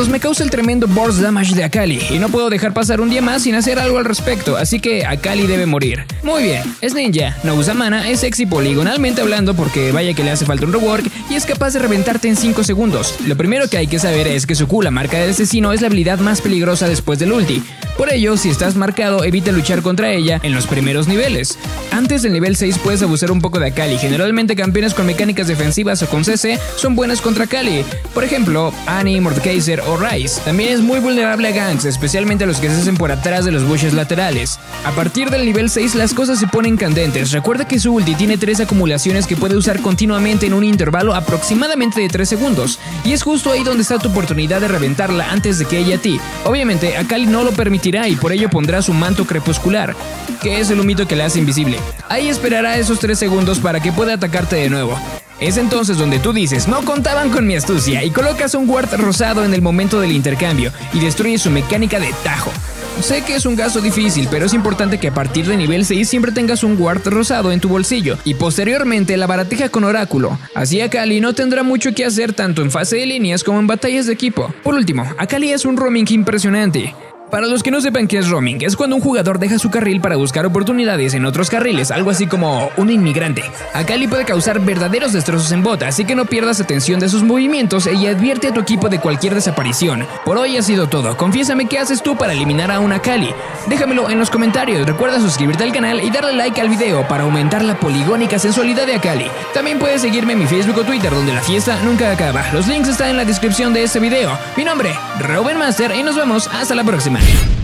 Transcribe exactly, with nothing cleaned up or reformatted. momentos me causa el tremendo burst damage de Akali y no puedo dejar pasar un día más sin hacer algo al respecto, así que Akali debe morir. Muy bien, es ninja, no usa mana, es sexy poligonalmente hablando porque vaya que le hace falta un rework y es capaz de reventarte en cinco segundos. Lo primero que hay que saber es que su Q, la marca del asesino, es la habilidad más peligrosa después del ulti. Por ello, si estás marcado, evita luchar contra ella en los primeros niveles. Antes del nivel seis puedes abusar un poco de Akali. Generalmente campeones con mecánicas defensivas o con C C son buenas contra Akali. Por ejemplo, Annie, Mordecai o Ryze. También es muy vulnerable a ganks, especialmente a los que se hacen por atrás de los bushes laterales. A partir del nivel seis las cosas se ponen candentes. Recuerda que su ulti tiene tres acumulaciones que puede usar continuamente en un intervalo aproximadamente de tres segundos. Y es justo ahí donde está tu oportunidad de reventarla antes de que ella a ti. Obviamente Akali no lo permitirá y por ello pondrá su manto crepuscular, que es el humito que la hace invisible. Ahí esperará esos tres segundos para que pueda atacarte de nuevo. Es entonces donde tú dices, no contaban con mi astucia, y colocas un ward rosado en el momento del intercambio y destruyes su mecánica de tajo. Sé que es un gasto difícil, pero es importante que a partir de nivel seis siempre tengas un ward rosado en tu bolsillo y posteriormente la barateja con oráculo. Así Akali no tendrá mucho que hacer tanto en fase de líneas como en batallas de equipo. Por último, Akali es un roaming impresionante. Para los que no sepan qué es roaming, es cuando un jugador deja su carril para buscar oportunidades en otros carriles, algo así como un inmigrante. Akali puede causar verdaderos destrozos en bot, así que no pierdas atención de sus movimientos y advierte a tu equipo de cualquier desaparición. Por hoy ha sido todo, confiésame qué haces tú para eliminar a una Akali. Déjamelo en los comentarios, recuerda suscribirte al canal y darle like al video para aumentar la poligónica sensualidad de Akali. También puedes seguirme en mi Facebook o Twitter donde la fiesta nunca acaba, los links están en la descripción de este video. Mi nombre, Reuben Master, y nos vemos hasta la próxima. We'll be right back.